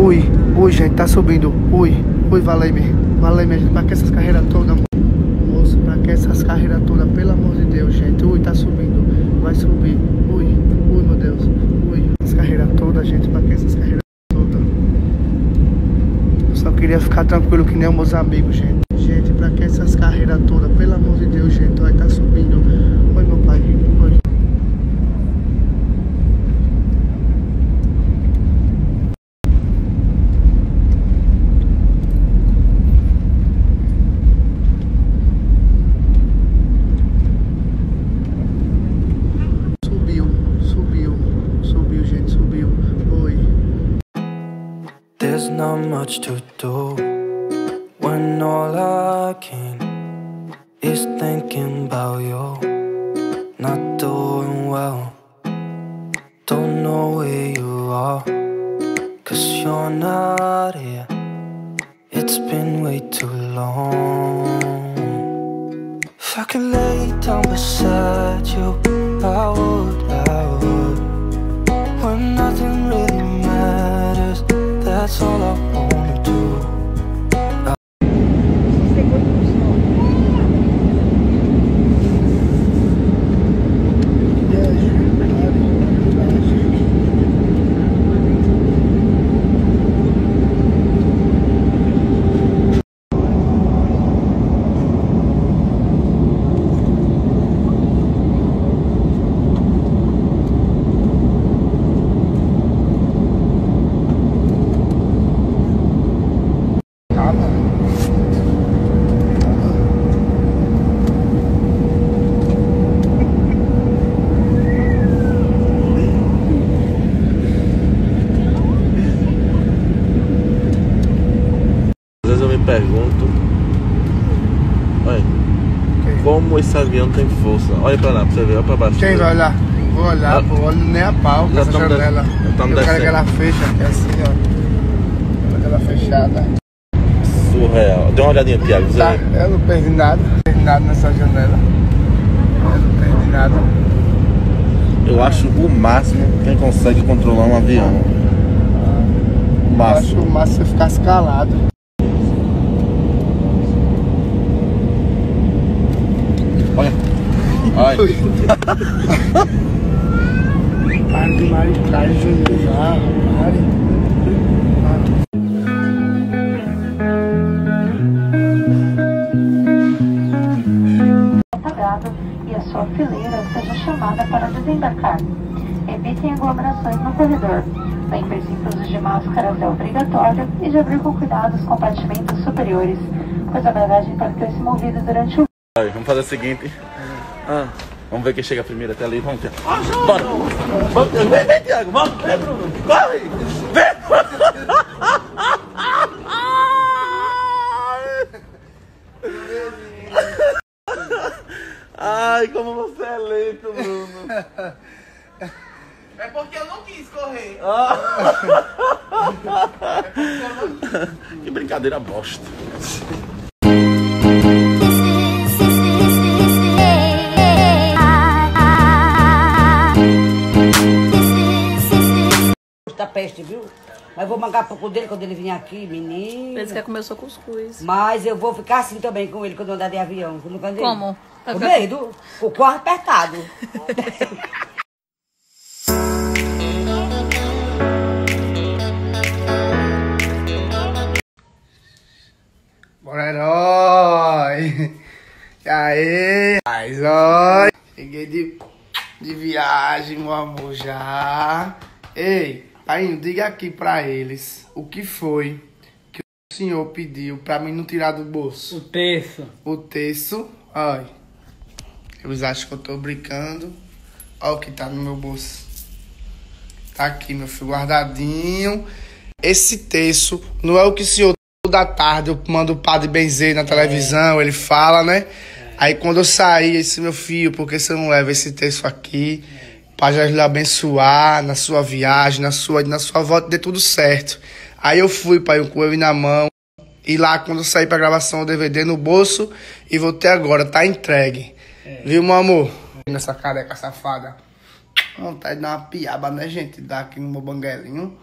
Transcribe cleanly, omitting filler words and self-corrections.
Ui, ui, gente, tá subindo. Ui, ui, valeu-me, gente. Pra que essas carreiras todas, moço? Pra que essas carreiras todas, pelo amor de Deus, gente. Ui, tá subindo, vai subir. Ui, ui, meu Deus, ui. Essas carreiras todas, gente, pra que essas carreiras todas? Eu só queria ficar tranquilo que nem os meus amigos, gente. Gente, pra que essas carreiras todas, pelo amor de Deus, gente. Vai, tá subindo. Oi, meu pai, oi. There's not much to do when all I can is thinking about you, not doing well. Don't know where you are, cause you're not here. It's been way too long. If I could lay down beside you, I would. When nothing really matters, that's all I wanna do. Pergunto, olha, okay, como esse avião tem força? Olha pra lá, pra você ver, olha pra baixo. Quem vai olhar? Vou olhar, ah, pô, olho nem a pau com essa janela. Eu quero que ela feche, é assim, ó. Olha ela fechada. Surreal. Dê uma olhadinha, Tiago. Tá, eu não perdi nada. Não perdi nada nessa janela. Eu não perdi nada. Eu acho o máximo quem consegue controlar um avião. O máximo. Eu acho o máximo se eu ficasse calado. Olha. Para de maricar, gente, já. Pare. Sagrado e a sua fileira seja chamada para desembarcar. Evitem aglomerações no corredor. Lembre-se que o uso de máscaras é obrigatório e de abrir com cuidado os compartimentos superiores, pois a bagagem pode ter se movido durante o... Vamos fazer o seguinte... Ah, vamos ver quem chega primeiro até ali, vamos, Tiago. Bora! Vamos, vem, Tiago! Vamos, vem, Bruno! Corre! Vem! Ai, como você é lento, Bruno! É porque eu não quis correr! Que brincadeira bosta! Da peste, viu? Mas vou mangar pouco dele quando ele vir aqui, menino. Pensa que começou com cuscuz. Mas eu vou ficar assim também com ele quando eu andar de avião. Como? Tá com medo? O corpo apertado. Bora, herói! E aí? Mas, ó, cheguei de viagem, meu amor, já. Ei! Aí, diga aqui pra eles o que foi que o senhor pediu pra mim não tirar do bolso. O terço. O terço, olha. Eles acham que eu tô brincando. Olha o que tá no meu bolso. Tá aqui, meu filho, guardadinho. Esse terço não é o que o senhor toda tarde eu mando o padre benzer na televisão, ele fala, né? Aí quando eu saí, eu disse, meu filho, por que você não leva esse terço aqui? Pra já lhe abençoar na sua viagem, na sua volta, dê tudo certo. Aí eu fui, pai, com ele na mão. E lá, quando eu saí pra gravação, o DVD no bolso. E voltei agora, tá entregue. É. Viu, meu amor? É. Nessa careca safada. Vontade de dar uma piaba, né, gente? Dá aqui no meu banguelinho.